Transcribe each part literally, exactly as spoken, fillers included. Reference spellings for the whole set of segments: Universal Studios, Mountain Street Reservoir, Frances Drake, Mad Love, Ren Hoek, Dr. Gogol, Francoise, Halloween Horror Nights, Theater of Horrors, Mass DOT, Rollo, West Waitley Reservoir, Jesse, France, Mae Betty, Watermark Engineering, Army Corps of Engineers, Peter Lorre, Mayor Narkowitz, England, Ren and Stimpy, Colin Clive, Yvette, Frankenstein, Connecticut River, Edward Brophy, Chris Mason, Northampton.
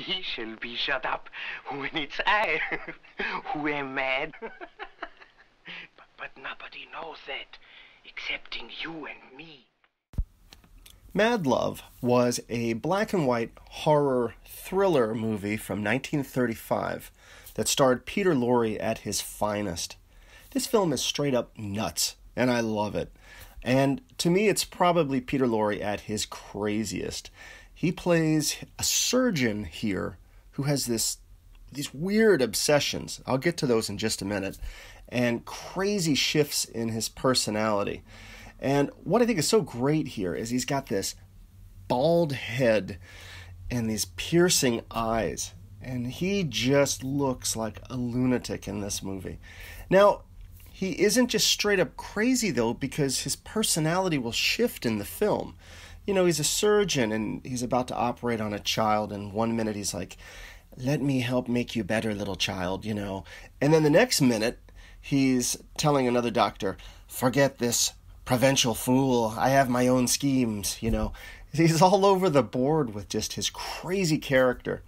He shall be shut up when it's I who am mad. but, but nobody knows that, excepting you and me. Mad Love was a black and white horror thriller movie from nineteen thirty-five that starred Peter Lorre at his finest. This film is straight up nuts, and I love it. And to me, it's probably Peter Lorre at his craziest. He plays a surgeon here who has this these weird obsessions. I'll get to those in just a minute. And crazy shifts in his personality. And what I think is so great here is he's got this bald head and these piercing eyes. And he just looks like a lunatic in this movie. Now, he isn't just straight up crazy, though, because his personality will shift in the film. You know, he's a surgeon and he's about to operate on a child. And one minute he's like, let me help make you better, little child, you know. And then the next minute he's telling another doctor, forget this provincial fool, I have my own schemes, you know. He's all over the board with just his crazy character.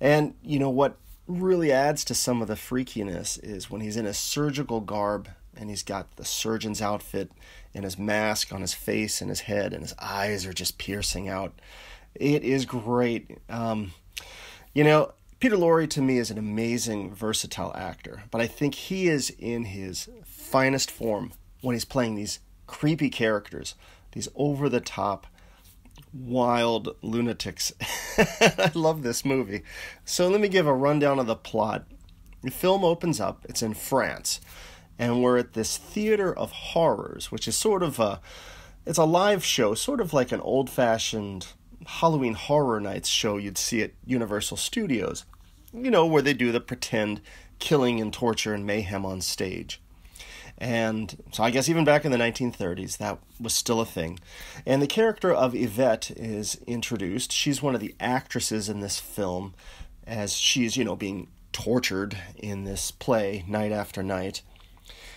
And, you know, what really adds to some of the freakiness is when he's in a surgical garb and he's got the surgeon's outfit and his mask on his face and his head and his eyes are just piercing out. It is great. Um, you know, Peter Lorre to me is an amazing, versatile actor, but I think he is in his finest form when he's playing these creepy characters, these over-the-top, wild lunatics. I love this movie. So let me give a rundown of the plot. The film opens up, it's in France, and we're at this theater of horrors, which is sort of a, it's a live show, sort of like an old-fashioned Halloween Horror Nights show you'd see at Universal Studios, you know, where they do the pretend killing and torture and mayhem on stage. And so I guess even back in the nineteen thirties, that was still a thing. And the character of Yvette is introduced. She's one of the actresses in this film as she's, you know, being tortured in this play night after night.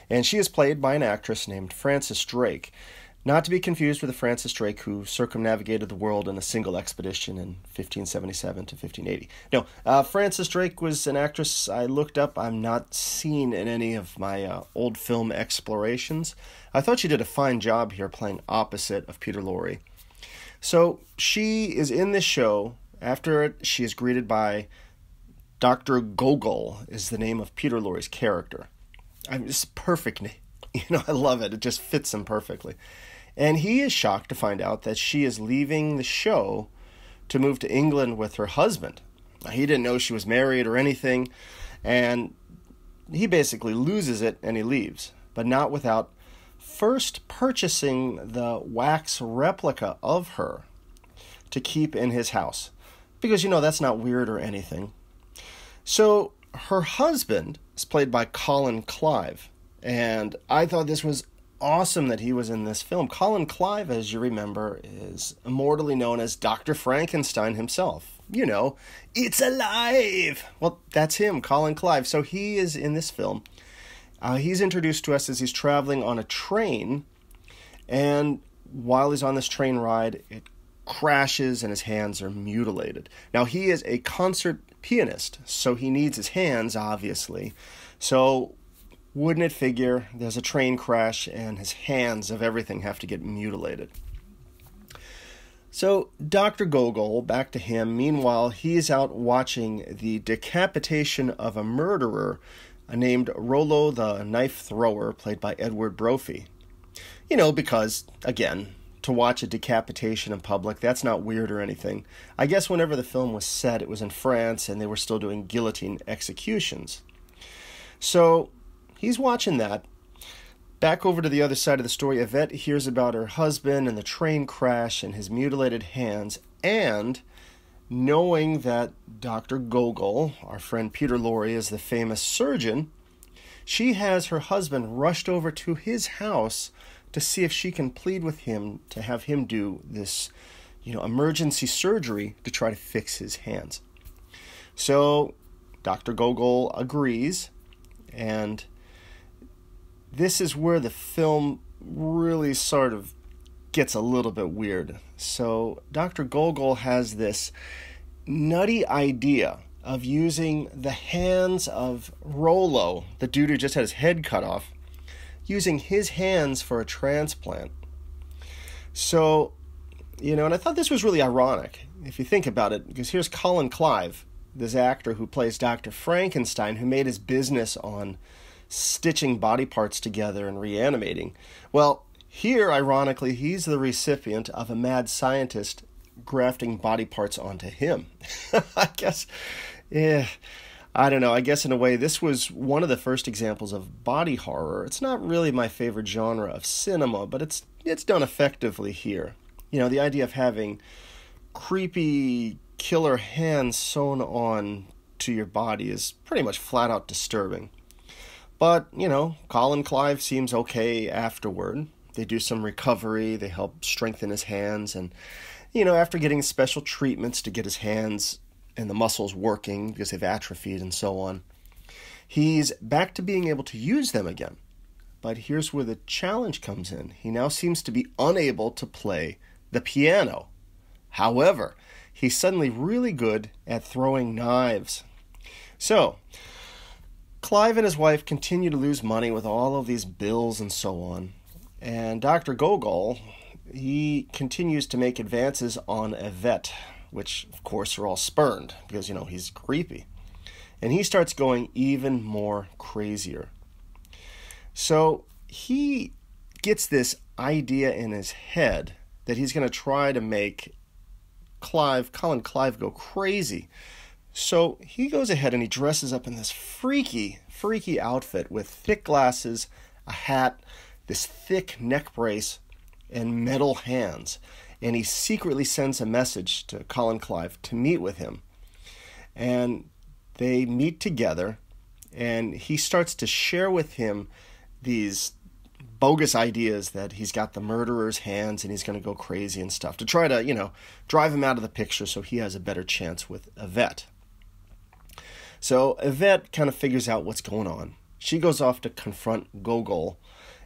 And she is played by an actress named Frances Drake. Not to be confused with the Frances Drake who circumnavigated the world in a single expedition in fifteen seventy-seven to fifteen eighty. No, uh, Frances Drake was an actress I looked up. I'm not seen in any of my uh, old film explorations. I thought she did a fine job here playing opposite of Peter Lorre. So she is in this show. After it, she is greeted by Doctor Gogol is the name of Peter Lorre's character. I mean, it's a perfect name. You know, I love it. It just fits him perfectly. And he is shocked to find out that she is leaving the show to move to England with her husband. He didn't know she was married or anything, and he basically loses it and he leaves, but not without first purchasing the wax replica of her to keep in his house, because, you know, that's not weird or anything. So her husband is played by Colin Clive, and I thought this was awesome that he was in this film. Colin Clive, as you remember, is immortally known as Doctor Frankenstein himself. You know, it's alive! Well, that's him, Colin Clive. So he is in this film. Uh, he's introduced to us as he's traveling on a train. And while he's on this train ride, it crashes and his hands are mutilated. Now, he is a concert pianist, so he needs his hands, obviously. So wouldn't it figure there's a train crash and his hands of everything have to get mutilated? So Doctor Gogol, back to him. Meanwhile, he's out watching the decapitation of a murderer named Rollo the Knife Thrower, played by Edward Brophy. You know, because, again, to watch a decapitation in public, that's not weird or anything. I guess whenever the film was set, it was in France and they were still doing guillotine executions. So he's watching that. Back over to the other side of the story, Yvette hears about her husband and the train crash and his mutilated hands, and knowing that Doctor Gogol, our friend Peter Lorre, is the famous surgeon, she has her husband rushed over to his house to see if she can plead with him to have him do this, you know, emergency surgery to try to fix his hands. So Doctor Gogol agrees, and this is where the film really sort of gets a little bit weird. So Doctor Gogol has this nutty idea of using the hands of Rolo, the dude who just had his head cut off, using his hands for a transplant. So, you know, and I thought this was really ironic, if you think about it, because here's Colin Clive, this actor who plays Doctor Frankenstein, who made his business on stitching body parts together and reanimating. Well, here, ironically, he's the recipient of a mad scientist grafting body parts onto him. I guess, yeah, I don't know. I guess in a way, this was one of the first examples of body horror. It's not really my favorite genre of cinema, but it's it's done effectively here. You know, the idea of having creepy killer hands sewn on to your body is pretty much flat out disturbing. But, you know, Colin Clive seems okay afterward. They do some recovery, they help strengthen his hands, and you know, after getting special treatments to get his hands and the muscles working because they've atrophied and so on, he's back to being able to use them again. But here's where the challenge comes in. He now seems to be unable to play the piano. However, he's suddenly really good at throwing knives. So, Clive and his wife continue to lose money with all of these bills and so on. And Doctor Gogol, he continues to make advances on Yvette, which, of course, are all spurned because, you know, he's creepy. And he starts going even more crazier. So he gets this idea in his head that he's going to try to make Clive, Colin Clive, go crazy. So he goes ahead and he dresses up in this freaky, freaky outfit with thick glasses, a hat, this thick neck brace, and metal hands, and he secretly sends a message to Colin Clive to meet with him, and they meet together, and he starts to share with him these bogus ideas that he's got the murderer's hands and he's going to go crazy and stuff to try to, you know, drive him out of the picture so he has a better chance with Yvette. So Yvette kind of figures out what's going on. She goes off to confront Gogol,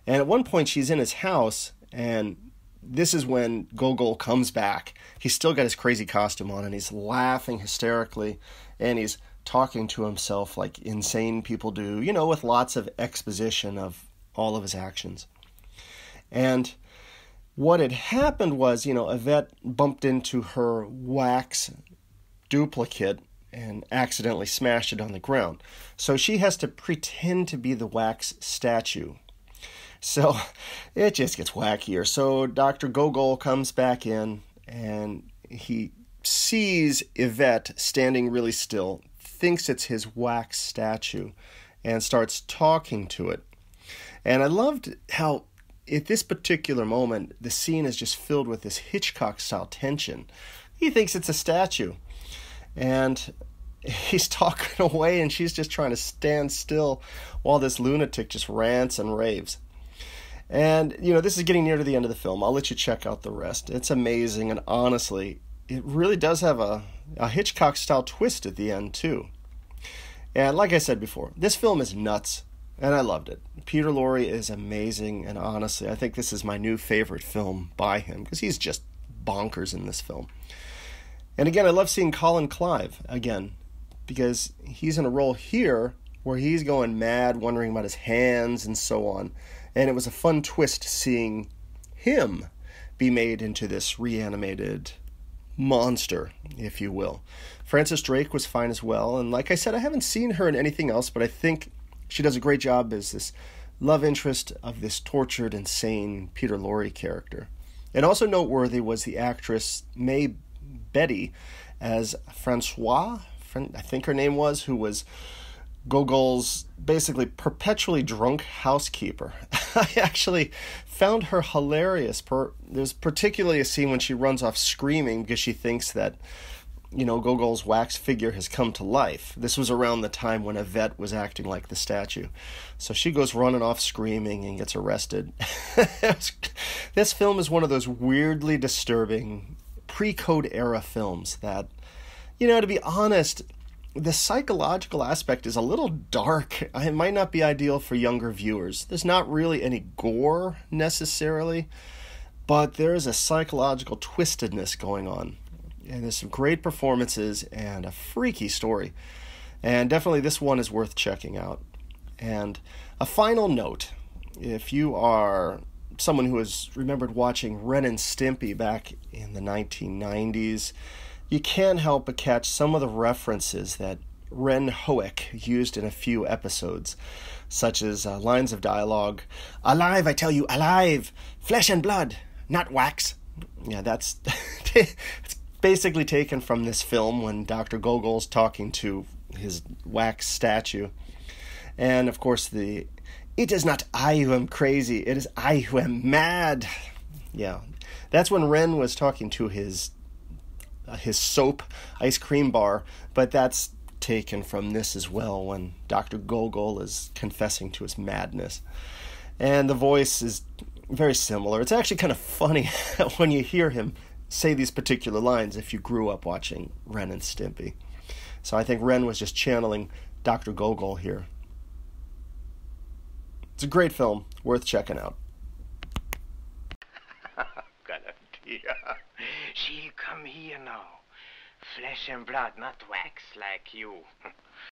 and at one point she's in his house. And this is when Gogol comes back. He's still got his crazy costume on, and he's laughing hysterically, and he's talking to himself like insane people do, you know, with lots of exposition of all of his actions. And what had happened was, you know, Yvette bumped into her wax duplicate and accidentally smashed it on the ground. So she has to pretend to be the wax statue. So it just gets wackier. So Doctor Gogol comes back in, and he sees Yvette standing really still, thinks it's his wax statue, and starts talking to it. And I loved how at this particular moment, the scene is just filled with this Hitchcock-style tension. He thinks it's a statue, and he's talking away, and she's just trying to stand still while this lunatic just rants and raves. And, you know, this is getting near to the end of the film. I'll let you check out the rest. It's amazing, and honestly, it really does have a, a Hitchcock-style twist at the end, too. And like I said before, this film is nuts, and I loved it. Peter Lorre is amazing, and honestly, I think this is my new favorite film by him, because he's just bonkers in this film. And again, I love seeing Colin Clive again, because he's in a role here where he's going mad, wondering about his hands and so on. And it was a fun twist seeing him be made into this reanimated monster, if you will. Frances Drake was fine as well. And like I said, I haven't seen her in anything else, but I think she does a great job as this love interest of this tortured, insane Peter Lorre character. And also noteworthy was the actress Mae Betty as Francoise, I think her name was, who was Gogol's basically perpetually drunk housekeeper. I actually found her hilarious. Per There's particularly a scene when she runs off screaming because she thinks that, you know, Gogol's wax figure has come to life. This was around the time when Yvette was acting like the statue. So she goes running off screaming and gets arrested. This film is one of those weirdly disturbing pre-code era films that, you know, to be honest, the psychological aspect is a little dark. It might not be ideal for younger viewers. There's not really any gore necessarily, but there is a psychological twistedness going on. and there's some great performances and a freaky story. And definitely this one is worth checking out. And a final note, if you are someone who has remembered watching Ren and Stimpy back in the nineteen nineties, you can't help but catch some of the references that Ren Hoek used in a few episodes, such as uh, lines of dialogue, "Alive, I tell you, alive! Flesh and blood, not wax!" Yeah, that's it's basically taken from this film when Doctor Gogol's talking to his wax statue. And, of course, the "It is not I who am crazy, it is I who am mad." Yeah, that's when Ren was talking to his uh, his soap ice cream bar, but that's taken from this as well when Doctor Gogol is confessing to his madness. And the voice is very similar. It's actually kind of funny when you hear him say these particular lines if you grew up watching Ren and Stimpy. So I think Ren was just channeling Doctor Gogol here. It's a great film, worth checking out. She come here now. Flesh and blood, not wax like you.